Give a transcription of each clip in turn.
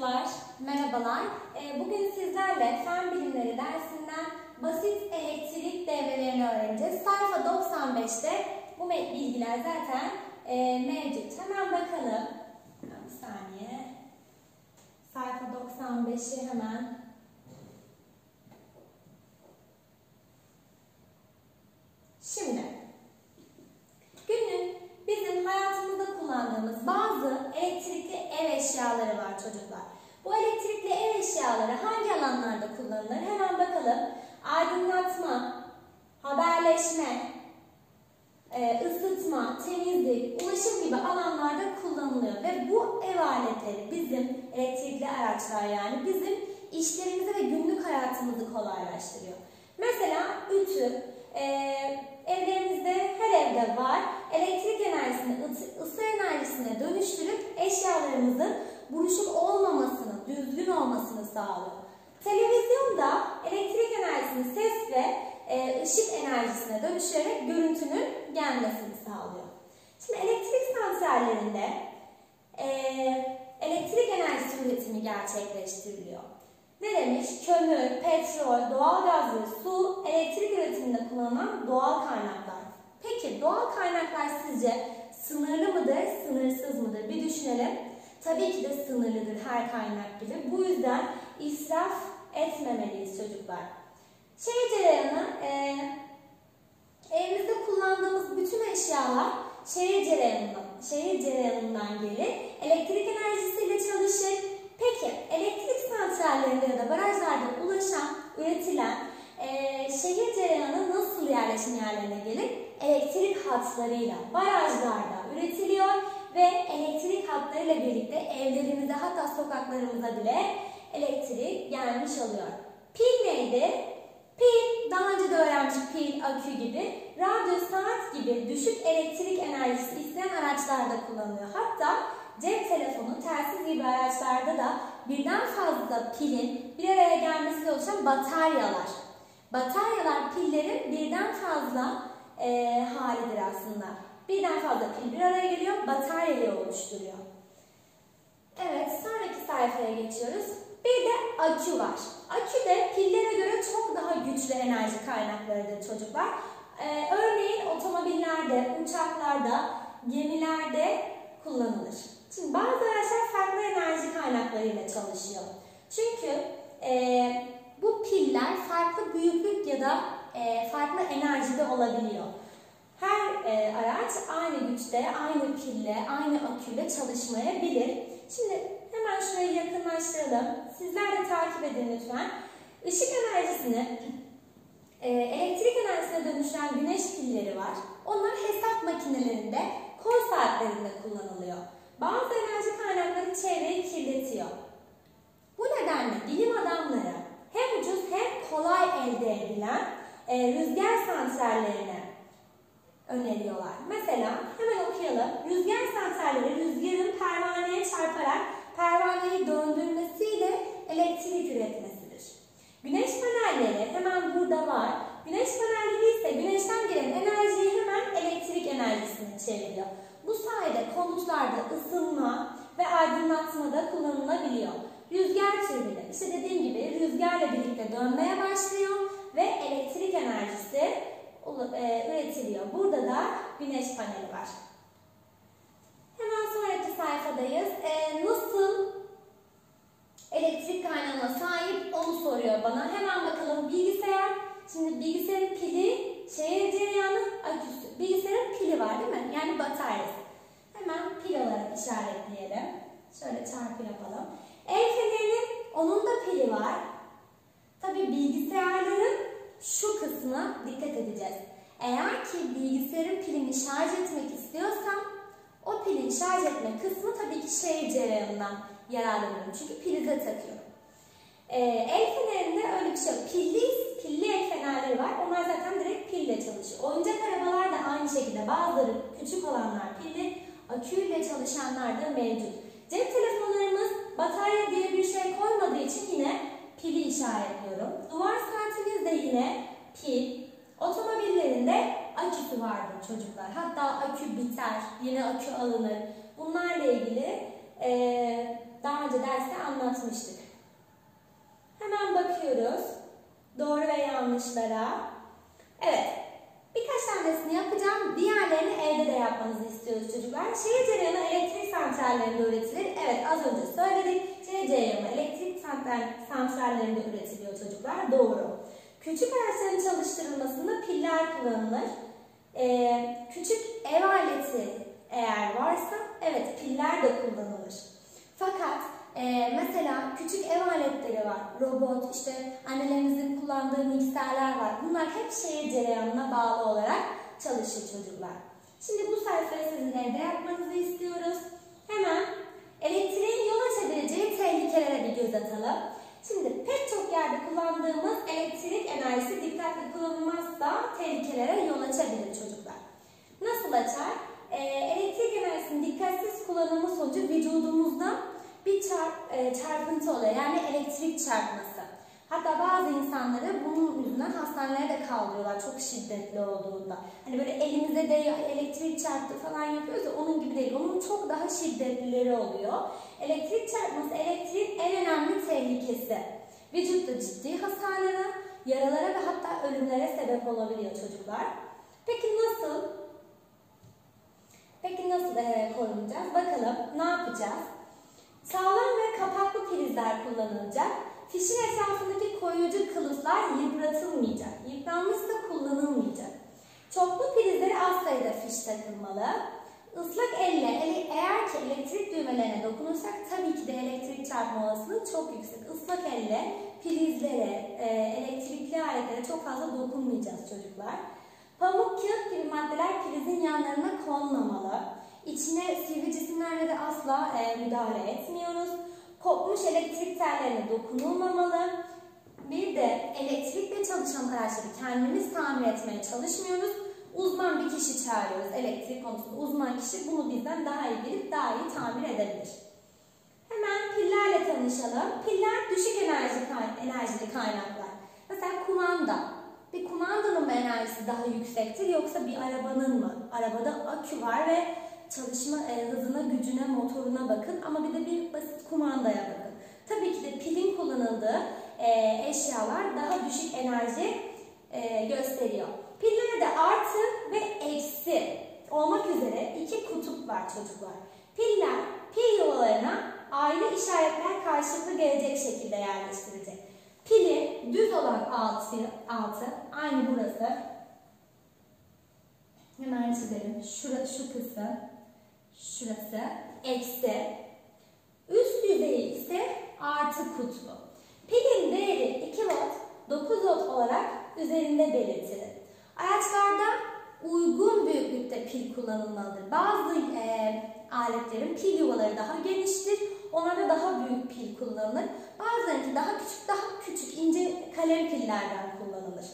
Çocuklar, merhabalar. Bugün sizlerle fen bilimleri dersinden basit elektrik devrelerini öğreneceğiz. Sayfa 95'te bu bilgiler zaten mevcut. Hemen bakalım. Bir saniye. Sayfa 95'i hemen. Şimdi, günün bizim hayatımızda kullandığımız bazı elektrikli ev eşyaları var çocuklar. Bu elektrikli ev eşyaları hangi alanlarda kullanılır? Hemen bakalım. Aydınlatma, haberleşme, ısıtma, temizlik, ulaşım gibi alanlarda kullanılıyor. Ve bu ev aletleri bizim elektrikli araçlar, yani bizim işlerimizi ve günlük hayatımızı kolaylaştırıyor. Mesela ütü, evlerimizde, her evde var. Elektrik enerjisini ısı enerjisine dönüştürüp eşyalarımızın buruşuk olmamasını, düzgün olmasını sağlıyor. Televizyon da elektrik enerjisini ses ve ışık enerjisine dönüşerek görüntünün gelmesini sağlıyor. Şimdi elektrik santrallerinde elektrik enerjisi üretimi gerçekleştiriliyor. Ne demiş? Kömür, petrol, doğalgaz ve su elektrik üretiminde kullanılan doğal kaynaklar. Peki doğal kaynaklar sizce sınırlı mıdır, sınırsız mıdır? Bir düşünelim. Tabii ki de sınırlıdır her kaynak gibi. Bu yüzden israf etmemeliyiz çocuklar. Şehir cereyanı, evimizde kullandığımız bütün eşyalar şehir cereyanından gelir. Elektrik enerjisiyle çalışır. Peki elektrik santrallerinde ya da barajlarda üretilen şehir cereyanı nasıl yerleşim yerlerine gelir? Elektrik hatlarıyla barajlarda üretiliyor ve elektrik hatlarıyla birlikte evlerimize, hatta sokaklarımıza bile elektrik gelmiş oluyor. Pil neydi? Pil, daha önce de öğrenmiştik, pil, akü gibi, radyo, saat gibi düşük elektrik enerjisi isteyen araçlarda kullanılıyor. Hatta cep telefonu, telsiz gibi araçlarda da birden fazla pilin bir araya gelmesiyle oluşan bataryalar. Bataryalar pillerin birden fazla halidir aslında. Birden fazla pil bir araya geliyor, bataryayı oluşturuyor. Evet, sonraki sayfaya geçiyoruz. Bir de akü var. Akü de pillere göre çok daha güçlü enerji kaynaklarıdır çocuklar. Örneğin otomobillerde, uçaklarda, gemilerde kullanılır. Şimdi bazı araçlar farklı enerji kaynaklarıyla çalışıyor. Çünkü bu piller farklı büyüklük ya da farklı enerjide olabiliyor. Her araç aynı güçte, aynı pille, aynı aküyle çalışmayabilir. Şimdi hemen şurayı yakınlaştıralım. Sizler de takip edin lütfen. Işık enerjisini elektrik enerjisine dönüşen güneş pilleri var. Onlar hesap makinelerinde, kol saatlerinde kullanılıyor. Bazı enerji kaynakları çevreyi kirletiyor. Bu nedenle bilim adamları hem ucuz hem kolay elde edilen rüzgar santrallerine öneriyorlar. Mesela hemen okuyalım. Rüzgar santralleri rüzgarın pervaneye çarparak pervaneyi döndürmesiyle elektrik üretmesidir. Güneş panelleri hemen burada var. Güneş panelleri ise güneşten gelen enerjiyi hemen elektrik enerjisine çeviriyor. Bu sayede konutlarda ısınma ve aydınlatmada kullanılabiliyor. Rüzgar türbini, işte dediğim gibi rüzgarla birlikte dönmeye başlıyor ve elektrik enerjisi üretiliyor. Burada da güneş paneli var. Hemen sonraki sayfadayız. Nasıl elektrik kaynağına sahip, onu soruyor bana. Hemen bakalım bilgisayar. Şimdi bilgisayarın pili, şehir cereyanı, aküsü. Bilgisayarın pili var değil mi? Yani bataryası. Hemen pil olarak işaretleyelim. Şöyle çarpı yapalım. El fenerinin onun da pili var. Tabii bilgisayarların şu kısmına dikkat edeceğiz. Eğer ki bilgisayarın pilini şarj etmek istiyorsam o pilin şarj etme kısmı tabii ki şehir cereyanından yararlanıyorum. Çünkü pilize takıyorum. El fenerinde öyle bir şey yok. Pilli el fenerleri var. Onlar zaten direkt pille çalışıyor. Oyuncak arabalar da aynı şekilde. Bazıları küçük olanlar pilli, aküyle çalışanlar da mevcut. Cep telefonlarımız batarya diye bir şey koymadığı için yine pili işaretliyorum. Duvar saatimizde yine pil. Otomobillerinde aküsü vardır çocuklar. Hatta akü biter, yine akü alınır. Bunlarla ilgili Daha önce derste anlatmıştık. Hemen bakıyoruz. Doğru ve yanlışlara. Evet. Birkaç tanesini yapacağım. Diğerlerini evde de yapmanızı istiyoruz çocuklar. Şehir cereyanı elektrik santrallerinde üretilir. Evet, az önce söyledik. Şehir cereyanı elektrik santrallerinde üretiliyor çocuklar. Doğru. Küçük araçların çalıştırılmasında piller kullanılır. Küçük ev aleti eğer varsa evet piller de kullanılır. Fakat mesela küçük ev aletleri var. Robot, işte annelerimizin kullandığı mikserler var. Bunlar hep şehir cereyanına bağlı olarak çalışır çocuklar. Şimdi bu sayfayı sizin evde yapmanızı istiyoruz. Hemen elektriğin yol açabileceği tehlikelere bir göz atalım. Şimdi pek çok yerde kullandığımız elektrik enerjisi dikkatli kullanılmazsa tehlikelere yol açabilir çocuklar. Nasıl açar? Elektrik enerjisinin dikkatsiz kullanımı sonucu vücudumuzda bir çarpıntı oluyor. Yani elektrik çarpması. Hatta bazı insanları bunun yüzünden hastanelere de kaldırıyorlar çok şiddetli olduğunda. Hani böyle elimize de elektrik çarptı falan yapıyoruz da onun gibi değil. Onun çok daha şiddetlileri oluyor. Elektrik çarpması elektriğin en önemli tehlikesi. Vücutta ciddi hasarlara, yaralara ve hatta ölümlere sebep olabiliyor çocuklar. Peki nasıl korunacağız? Bakalım ne yapacağız? Sağlam ve kapaklı prizler kullanılacak. Fişin etrafındaki koruyucu kılıflar yıpratılmayacak. Yıpranmışsa kullanılmayacak. Çoklu prizlere az sayıda fiş takılmalı. Islak elle eğer ki elektrik düğmelerine dokunursak tabii ki de elektrik çarpma olasılığı çok yüksek. Islak elle prizlere, elektrikli aletlere çok fazla dokunmayacağız çocuklar. Pamuk, kağıt gibi maddeler prizin yanlarına konmamalı. İçine sivri cisimlerle de asla müdahale etmiyoruz. Kopmuş elektrik tellerine dokunulmamalı. Bir de elektrikle çalışan araçları kendimiz tamir etmeye çalışmıyoruz. Uzman bir kişi çağırıyoruz. Elektrik konusunda uzman kişi bunu bizden daha iyi bilip daha iyi tamir edebilir. Hemen pillerle tanışalım. Piller düşük enerjili kaynaklar. Mesela kumanda. Bir kumandanın mı enerjisi daha yüksektir yoksa bir arabanın mı? Arabada akü var ve çalışma hızına, gücüne, motoruna bakın ama bir de bir basit kumandaya bakın. Tabii ki de pilin kullanıldığı eşyalar daha düşük enerji gösteriyor. Pillerde artı ve eksi olmak üzere iki kutup var çocuklar. Piller pil yuvalarına ayrı işaretler karşılıklı gelecek şekilde yerleştirilecek. Pili düz olan altı aynı burası. Hemen çizelim. Şu kısım. Şurası eksi. Üst yüzeyi ise artı kutbu. Pilin değeri 2 volt, 9 volt olarak üzerinde belirtilir. Araçlarda uygun büyüklükte pil kullanılmalıdır. Bazı aletlerin pil yuvaları daha geniştir. Onlarda daha büyük pil kullanılır. Bazılarınki daha küçük ince kalem pillerden kullanılır.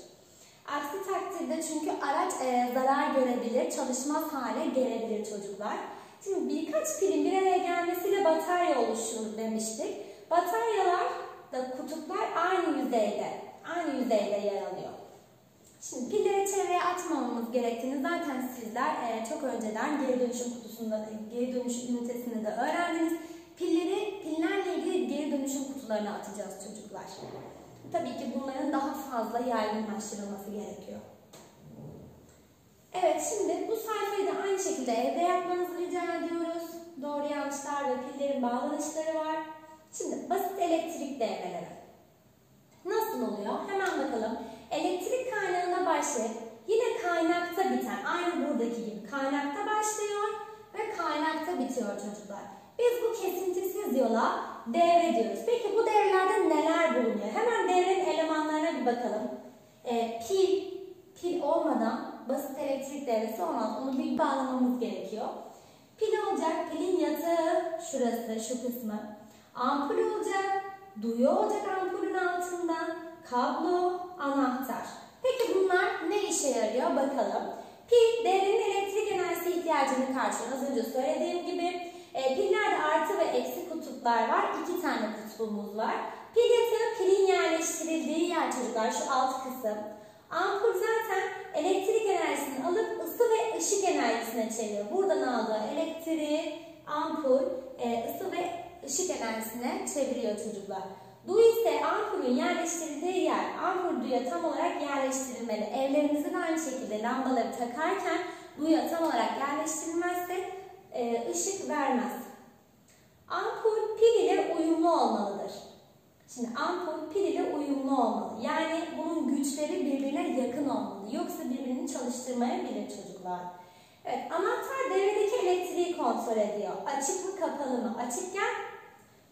Aksi takdirde çünkü araç zarar görebilir, çalışmaz hale gelebilir çocuklar. Şimdi birkaç pilin bir araya gelmesiyle batarya oluşur demiştik. Bataryalar da kutuplar aynı yüzeyde yer alıyor. Şimdi pilleri çevreye atmamamız gerektiğini zaten sizler çok önceden geri dönüşüm ünitesinde de öğrendiniz. Pillerle ilgili geri dönüşüm kutularına atacağız çocuklar. Tabii ki bunların daha fazla yaygınlaştırılması gerekiyor. Evet, şimdi bu sayfayı da aynı şekilde evde yapmanızı rica ediyoruz. Doğru yanlışlar ve pillerin bağlanışları var. Şimdi basit elektrik devreleri. Nasıl oluyor? Hemen bakalım. Elektrik kaynağına başlayıp yine kaynakta biten, aynı buradaki gibi kaynakta başlıyor ve kaynakta bitiyor çocuklar. Biz bu kesintisiz yola devre diyoruz. Peki bu devrelerde neler bulunuyor? Hemen devrenin elemanlarına bir bakalım. Pil olmadan basit elektrik devresi olmaz. Onu bir bağlamamız gerekiyor. Pil olacak, pilin yatağı şurası, şu kısmı. Ampul olacak, duyu olacak ampulün altında. Kablo, anahtar. Peki bunlar ne işe yarıyor? Bakalım. Pil devrenin elektrik enerjisi ihtiyacını karşılıyor. Az önce söylediğim gibi. Pillerde artı ve eksi kutuplar var. 2 tane kutubumuz var. Pil yatağı pilin yerleştirildiği yer çocuklar. Şu alt kısım. Ampul zaten elektrik enerjisini alıp ısı ve ışık enerjisine çeviriyor. Buradan aldığı elektriği ampul ısı ve ışık enerjisine çeviriyor çocuklar. Du ise ampulün yerleştirildiği yer, ampul duya tam olarak yerleştirilmeli. Evlerimizin aynı şekilde lambaları takarken duya tam olarak yerleştirilmezse ışık vermez. Ampul pil ile uyumlu olmalıdır. Şimdi ampul pil ile uyumlu olmalı. Yani bunun güçleri birbirine yakın olmalı. Yoksa birbirini çalıştırmayabilir çocuklar. Evet, anahtar devredeki elektriği kontrol ediyor. Açık mı kapalı mı? Açıkken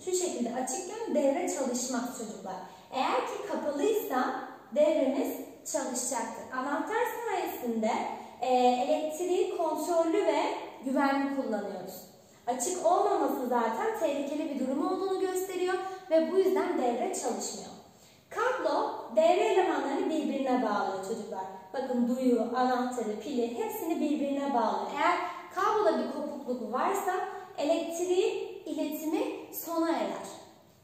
şu şekilde açıkken devre çalışmaz çocuklar. Eğer ki kapalıysa devremiz çalışacaktır. Anahtar sayesinde elektriği kontrollü ve güvenli kullanıyoruz. Açık olmaması zaten tehlikeli bir durum olduğunu gösteriyor ve bu yüzden devre çalışmıyor. Kablo devre elemanlarını birbirine bağlıyor çocuklar. Bakın duyu, anahtarı, pili hepsini birbirine bağlıyor. Eğer kabloda bir kopukluk varsa elektriğin iletimi sona erer.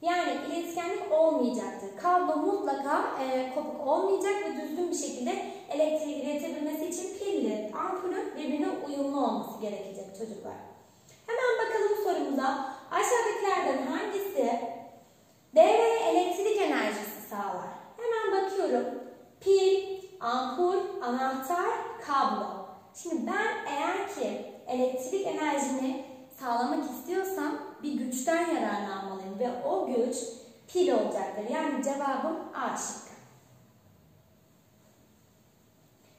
Yani iletkenlik olmayacaktır. Kablo mutlaka kopuk olmayacak ve düzgün bir şekilde elektriği iletebilmesi için pilli, ampulün birbirine uyumlu olması gerekecek çocuklar. Hemen bakalım sorumuza. Aşağıdakilerden hangisi devreye elektrik enerjisi sağlar? Hemen bakıyorum. Pil, ampul, anahtar, kablo. Şimdi ben eğer ki elektrik enerjimi sağlamak istiyorsam bir güçten yararlanmalıyım ve o güç pil olacaktır. Yani cevabım A şıkkı.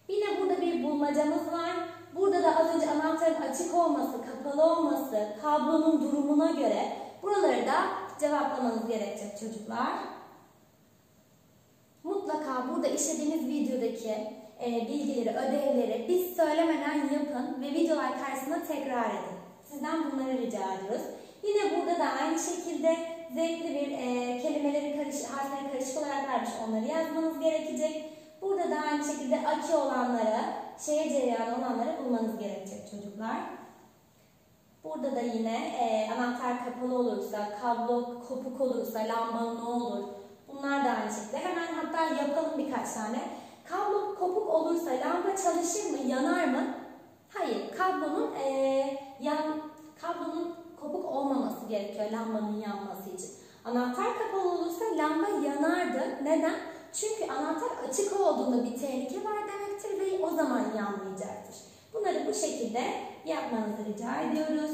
Yine burada bir bulmacamız var. Burada da az önce anahtarın açık olması, kapalı olması, kablonun durumuna göre buraları da cevaplamanız gerekecek çocuklar. Mutlaka burada işlediğimiz videodaki bilgileri, ödevleri biz söylemeden yapın ve videolar karşısında tekrar edin. Sizden bunları rica ediyoruz. Yine burada da aynı şekilde zevkli bir kelimeleri harfleri karışık olarak vermiş, onları yazmanız gerekecek. Burada da aynı şekilde aki olanları, şeye cereyan olanları bulmanız gerekecek çocuklar. Burada da yine anahtar kapalı olursa, kablo kopuk olursa, lamba ne olur? Bunlar da aynı şekilde. Hemen hatta yapalım birkaç tane. Kablo kopuk olursa lamba çalışır mı, yanar mı? Hayır, kablonun kopuk olmaması gerekiyor lambanın yanması için. Anahtar kapalı olursa lamba yanardı. Neden? Çünkü anahtar açık olduğunda bir tehlike var demektir ve o zaman yanmayacaktır. Bunları bu şekilde yapmanızı rica ediyoruz.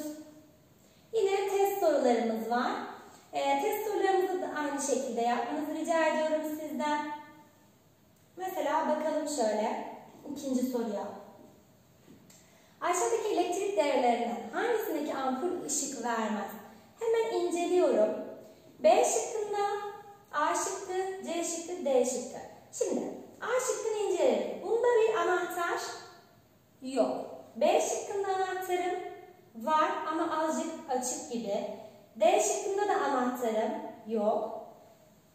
Yine test sorularımız var. Test sorularımızı da aynı şekilde yapmanızı rica ediyorum sizden. Mesela bakalım şöyle ikinci soruya. Aşağıdaki elektrik devrelerinden hangisindeki ampul ışık vermez? Hemen inceliyorum. B şıkkında, A şıkkı, C şıkkı, D şıkkı. Şimdi A şıkkını inceleyelim. Bunda bir anahtar yok. B şıkkında anahtarım var ama azıcık açık gibi. D şıkkında da anahtarım yok.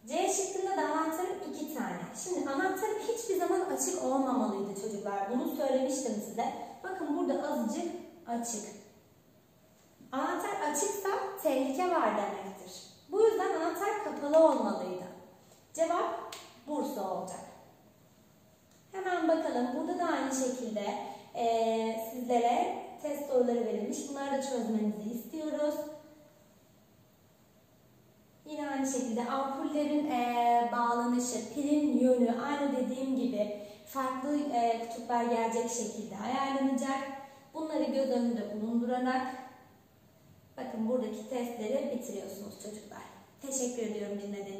C şıkkında da anahtarım 2 tane. Şimdi anahtarım hiçbir zaman açık olmamalıydı çocuklar. Bunu söylemiştim size. Bakın burada azıcık açık. Anahtar açıksa tehlike var demektir. Bu yüzden anahtar kapalı olmalıydı. Cevap Bursa olacak. Hemen bakalım. Burada da aynı şekilde sizlere test soruları verilmiş. Bunları da çözmenizi istiyoruz. Yine aynı şekilde ampullerin bağlanışı, pilin yönü aynı dediğim gibi farklı kutuplar gelecek şekilde ayarlanacak. Bunları göz önünde bulundurarak bakın buradaki testleri bitiriyorsunuz çocuklar. Teşekkür ediyorum dinlediğiniz için.